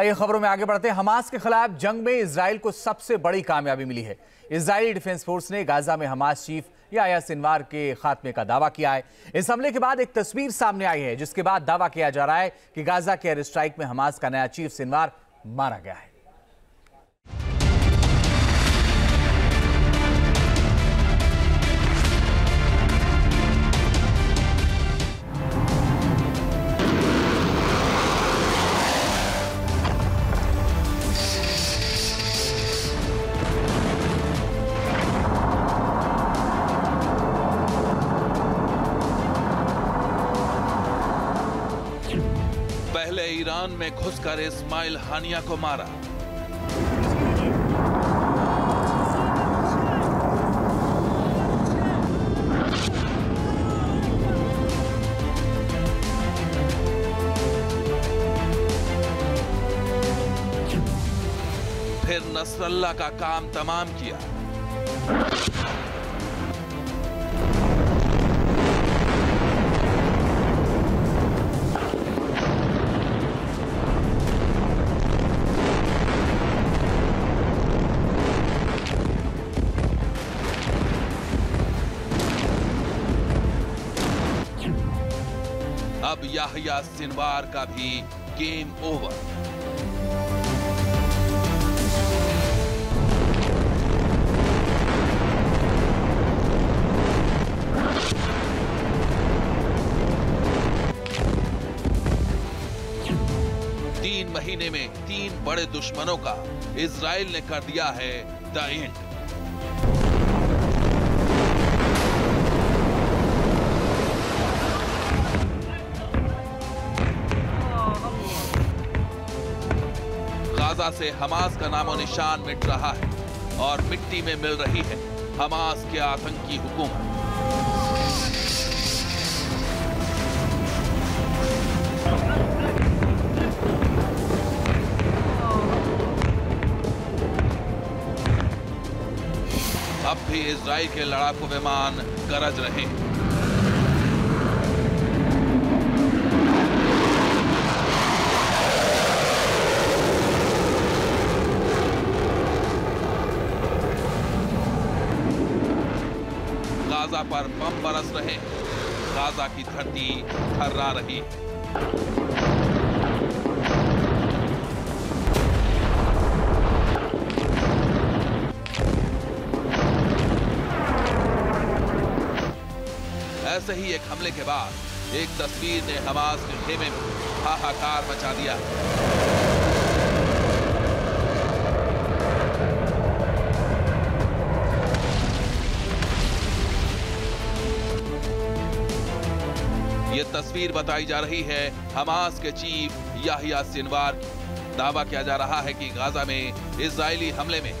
आइए खबरों में आगे बढ़ते हैं। हमास के खिलाफ जंग में इसराइल को सबसे बड़ी कामयाबी मिली है। इसराइली डिफेंस फोर्स ने गाजा में हमास चीफ याह्या सिनवार के खात्मे का दावा किया है। इस हमले के बाद एक तस्वीर सामने आई है, जिसके बाद दावा किया जा रहा है कि गाजा के एयर स्ट्राइक में हमास का नया चीफ सिनवार मारा गया है। पहले ईरान में घुसकर इस्माइल हानिया को मारा, फिर नसरल्ला का काम तमाम किया। अब याह्या सिनवार का भी गेम ओवर। तीन महीने में तीन बड़े दुश्मनों का इजराइल ने कर दिया है द एंड। गाजा से हमास का नामो निशान मिट रहा है और मिट्टी में मिल रही है हमास के आतंकी हुकूमत। अब भी इजराइल के लड़ाकू विमान गरज रहे हैं। गाजा पर बम बरस रहे, गाजा की धरती थर्रा रही। ऐसे ही एक हमले के बाद एक तस्वीर ने हमास के खेमे में हाहाकार मचा दिया। ये तस्वीर बताई जा रही है हमास के चीफ याह्या सिनवार की। दावा किया जा रहा है कि गाजा में इजरायली हमले में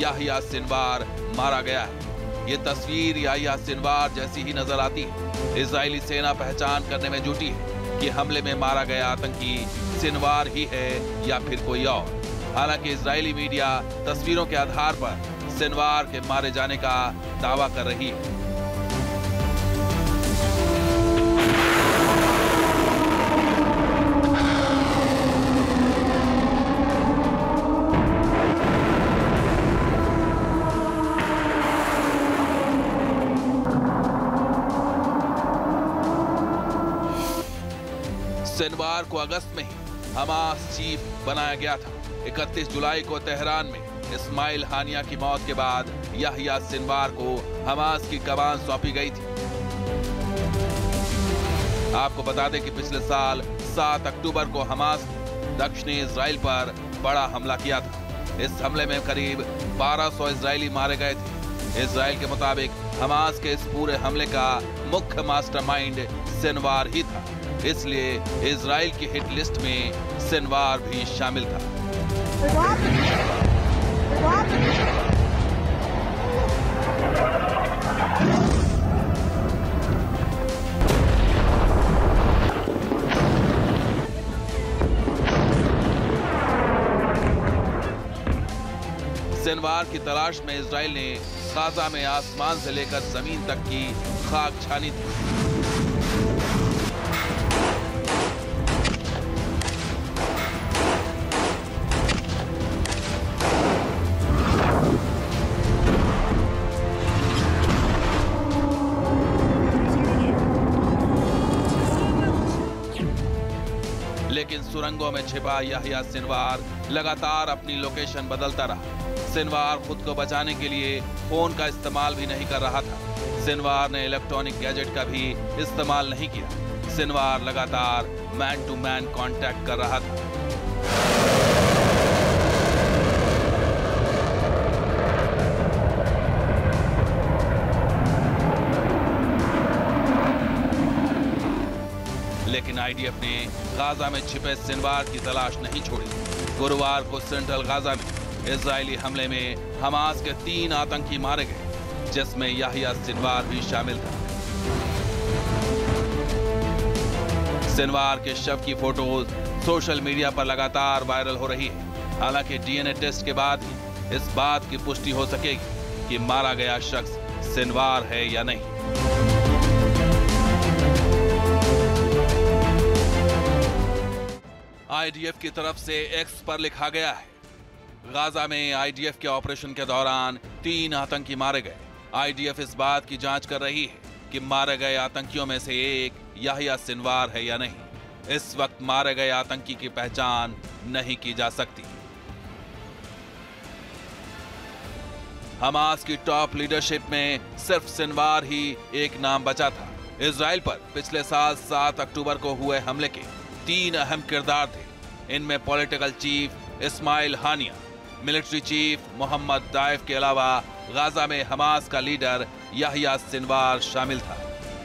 याह्या सिनवार मारा गया है। ये तस्वीर याह्या सिनवार जैसी ही नजर आती है। इजरायली सेना पहचान करने में जुटी है कि हमले में मारा गया आतंकी सिनवार ही है या फिर कोई और। हालांकि इजरायली मीडिया तस्वीरों के आधार पर सिनवार के मारे जाने का दावा कर रही है। सिनवार को अगस्त में ही हमास चीफ बनाया गया था। 31 जुलाई को तेहरान में इस्माइल हानिया की मौत के बाद याह्या सिनवार को हमास की कमान सौंपी गई थी। आपको बता दें कि पिछले साल 7 अक्टूबर को हमास ने दक्षिणी इजराइल पर बड़ा हमला किया था। इस हमले में करीब 1200 इजरायली मारे गए थे। इजराइल के मुताबिक हमास के इस पूरे हमले का मुख्य मास्टरमाइंड सिनवार ही था, इसलिए इजराइल की हिट लिस्ट में सिनवार भी शामिल था। सिनवार की तलाश में इजराइल ने गाजा में आसमान से लेकर जमीन तक की खाक छानी थी। रंगों में छिपा याह्या सिनवार लगातार अपनी लोकेशन बदलता रहा। सिनवार खुद को बचाने के लिए फोन का इस्तेमाल भी नहीं कर रहा था। सिनवार ने इलेक्ट्रॉनिक गैजेट का भी इस्तेमाल नहीं किया। सिनवार लगातार मैन टू मैन कांटेक्ट कर रहा था। लेकिन आईडीएफ ने गाजा में छिपे सिनवार की तलाश नहीं छोड़ी। गुरुवार को सेंट्रल गाजा में इजरायली हमले में हमास के 3 आतंकी मारे गए, जिसमें याह्या सिनवार भी शामिल था। सिनवार के शव की फोटोज सोशल मीडिया पर लगातार वायरल हो रही है। हालांकि डीएनए टेस्ट के बाद ही इस बात की पुष्टि हो सकेगी कि मारा गया शख्स सिनवार है या नहीं। आईडीएफ की तरफ से एक्स पर लिखा गया है, गाजा में आईडीएफ के ऑपरेशन के दौरान 3 आतंकी मारे गए। आईडीएफ इस बात की जांच कर रही है कि मारे गए आतंकियों में से एक याह्या सिनवार है या नहीं। इस वक्त मारे गए आतंकी की पहचान नहीं की जा सकती। हमास की टॉप लीडरशिप में सिर्फ सिनवार ही एक नाम बचा था। इजराइल पर पिछले साल 7 अक्टूबर को हुए हमले के 3 अहम किरदार थे। इनमें political chief Ismail Haniyeh, military chief Mohammed Deif के अलावा गाजा में हमास का लीडर याह्या सिनवार शामिल था।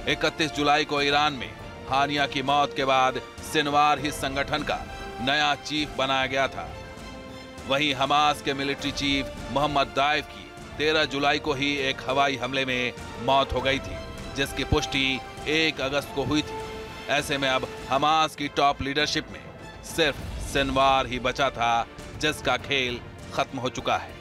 31 जुलाई को ईरान में हानिया की मौत के बाद सिनवार ही संगठन का नया चीफ बनाया गया था। वहीं हमास के मिलिट्री चीफ मोहम्मद दाइफ की 13 जुलाई को ही एक हवाई हमले में मौत हो गई थी, जिसकी पुष्टि 1 अगस्त को हुई थी। ऐसे में अब हमास की टॉप लीडरशिप में सिर्फ सिनवार ही बचा था, जिसका खेल खत्म हो चुका है।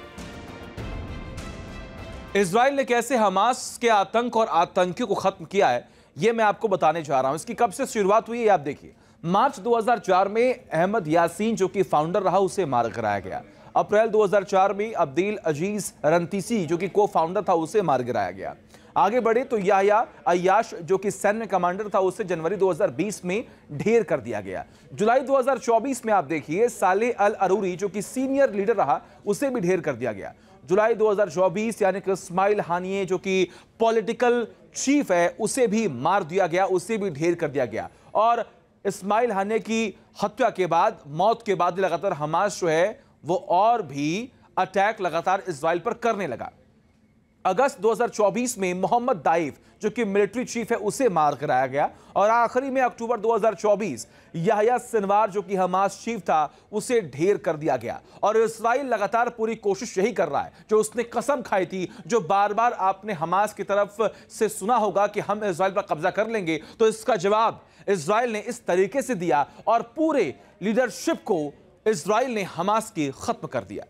इजराइल ने कैसे हमास के आतंक और आतंकियों को खत्म किया है, यह मैं आपको बताने जा रहा हूं। इसकी कब से शुरुआत हुई है आप देखिए। मार्च 2004 में अहमद यासीन, जो कि फाउंडर रहा, उसे मार गिराया गया। अप्रैल 2004 में अब्देल अज़ीज़ रंतीसी, जो कि को फाउंडर था, उसे मार गिराया गया। आगे बढ़े तो याह्या अय्याश, जो कि सैन्य कमांडर था, उसे जनवरी 2020 में ढेर कर दिया गया। जुलाई 2024 में आप देखिए सालेह अल-अरूरी, जो कि सीनियर लीडर रहा, उसे भी ढेर कर दिया गया। जुलाई 2024 यानी कि इस्माइल हानिया, जो कि पॉलिटिकल चीफ है, उसे भी मार दिया गया, उसे भी ढेर कर दिया गया। और इस्माइल हानिया की हत्या के बाद, मौत के बाद लगातार हमास जो है वो और भी अटैक लगातार इजराइल पर करने लगा। अगस्त 2024 में मोहम्मद दाइफ, जो कि मिलिट्री चीफ है, उसे मार गिराया गया। और आखिरी में अक्टूबर 2024 याह्या सिनवार, जो कि हमास चीफ था, उसे ढेर कर दिया गया। और इस्राइल लगातार पूरी कोशिश यही कर रहा है, जो उसने कसम खाई थी, जो बार बार आपने हमास की तरफ से सुना होगा कि हम इजराइल पर कब्जा कर लेंगे, तो इसका जवाब इजराइल ने इस तरीके से दिया और पूरे लीडरशिप को इजराइल ने हमास की खत्म कर दिया।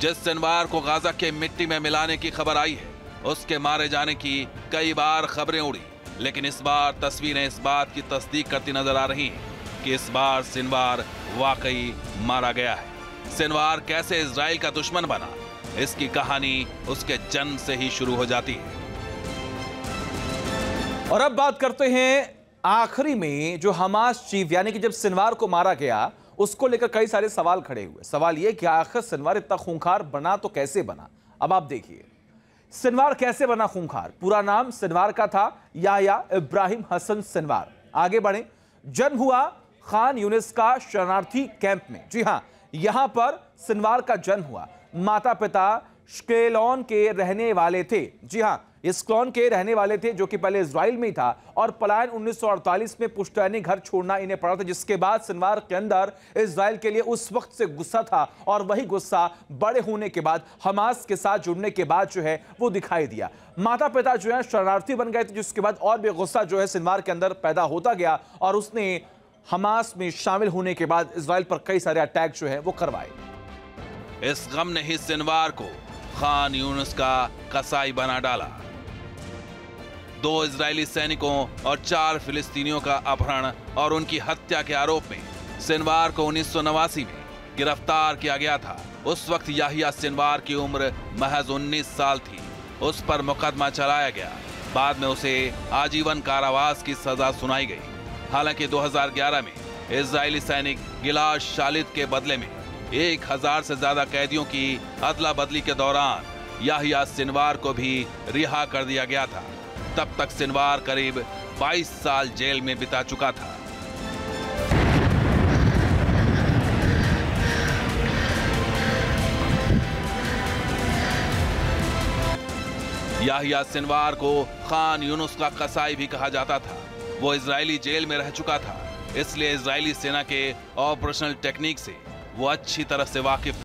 जिस सिनवार को गाजा के मिट्टी में मिलाने की खबर आई है, उसके मारे जाने की कई बार खबरें उड़ी, लेकिन इस बार तस्वीरें इस बात की तस्दीक करती नजर आ रही हैं कि इस बार सिनवार वाकई मारा गया है। सिनवार कैसे इजराइल का दुश्मन बना, इसकी कहानी उसके जन्म से ही शुरू हो जाती है। और अब बात करते हैं आखिरी में जो हमास चीफ, यानी कि जब सिनवार को मारा गया, उसको लेकर कई सारे सवाल खड़े हुए। सवाल ये कि आखिर सिनवार इतना खूंखार बना तो कैसे बना। अब आप देखिए सिनवार कैसे बना खूंखार। पूरा नाम सिनवार का था याह्या इब्राहिम हसन सिनवार। आगे बढ़े, जन्म हुआ खान यूनिस का शरणार्थी कैंप में। जी हाँ, यहां पर सिनवार का जन्म हुआ। माता पिता शकेलोन के रहने वाले थे। जी हाँ, इस्कलॉन के रहने वाले थे, जो कि पहले इजराइल में ही था। और पलायन 1948 में पुश्तैनी घर छोड़ना इन्हें पड़ा था, जिसके बाद सिनवार के अंदर इजराइल के लिए उस वक्त से गुस्सा था। और वही गुस्सा बड़े होने के बाद, हमास के साथ जुड़ने के बाद जो है वो दिखाई दिया। माता पिता जो है शरणार्थी बन गए थे, जिसके बाद और भी गुस्सा जो है सिनवार के अंदर पैदा होता गया। और उसने हमास में शामिल होने के बाद इजराइल पर कई सारे अटैक जो है वो करवाए। इस गम ने ही सिनवार को खान यूनिस का कसाई बना डाला। 2 इजरायली सैनिकों और 4 फिलिस्तीनियों का अपहरण और उनकी हत्या के आरोप में सिनवार को 1989 में गिरफ्तार किया गया था। उस वक्त याह्या सिनवार की उम्र महज 19 साल थी। उस पर मुकदमा चलाया गया। बाद में उसे आजीवन कारावास की सजा सुनाई गई। हालांकि 2011 में इजरायली सैनिक गिलाद शालित के बदले में 1000 से ज्यादा कैदियों की अदला बदली के दौरान याह्या सिनवार को भी रिहा कर दिया गया था। तब तक सिनवार करीब 22 साल जेल में बिता चुका था। याह्या सिनवार को खान यूनुस का कसाई भी कहा जाता था। वो इजरायली जेल में रह चुका था, इसलिए इजरायली सेना के ऑपरेशनल टेक्निक से वो अच्छी तरह से वाकिफ